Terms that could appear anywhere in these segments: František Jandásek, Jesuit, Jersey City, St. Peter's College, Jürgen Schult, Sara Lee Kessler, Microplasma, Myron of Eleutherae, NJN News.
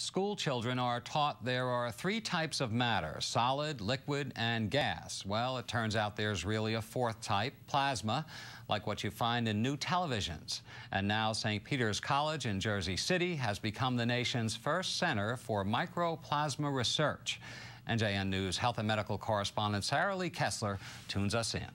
School children are taught there are three types of matter: solid, liquid, and gas. Well, it turns out there's really a fourth type, plasma, like what you find in new televisions. And now St. Peter's College in Jersey City has become the nation's first center for microplasma research. NJN News health and medical correspondent Sara Lee Kessler tunes us in.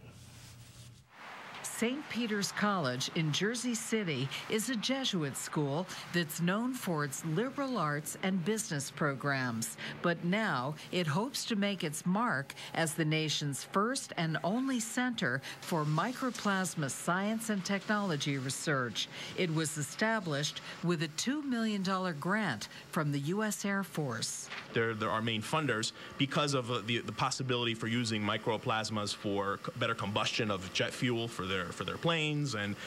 St. Peter's College in Jersey City is a Jesuit school that's known for its liberal arts and business programs. But now it hopes to make its mark as the nation's first and only center for microplasma science and technology research. It was established with a $2 million grant from the U.S. Air Force. They're our main funders because of the possibility for using microplasmas for better combustion of jet fuel for their planes, and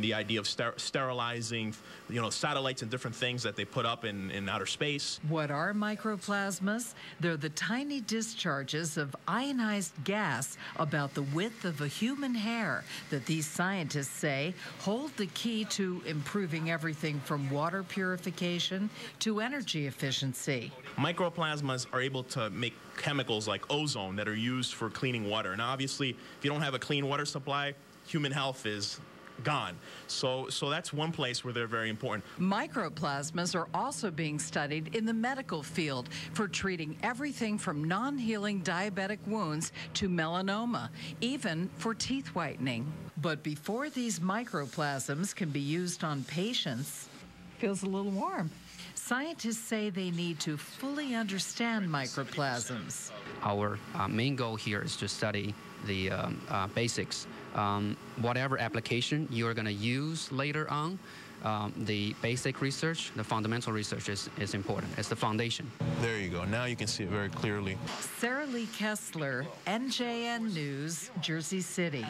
the idea of sterilizing, you know, satellites and different things that they put up in outer space. What are microplasmas? They're the tiny discharges of ionized gas about the width of a human hair that these scientists say hold the key to improving everything from water purification to energy efficiency. Microplasmas are able to make chemicals like ozone that are used for cleaning water. Now, obviously, if you don't have a clean water supply, human health is gone. So that's one place where they're very important. Microplasmas are also being studied in the medical field for treating everything from non-healing diabetic wounds to melanoma, even for teeth whitening. But before these microplasms can be used on patients, feels a little warm. Scientists say they need to fully understand microplasms. Our main goal here is to study the basics. Whatever application you are going to use later on, the basic research, the fundamental research is important. It's the foundation. There you go. Now you can see it very clearly. Sara Lee Kessler, NJN News, Jersey City.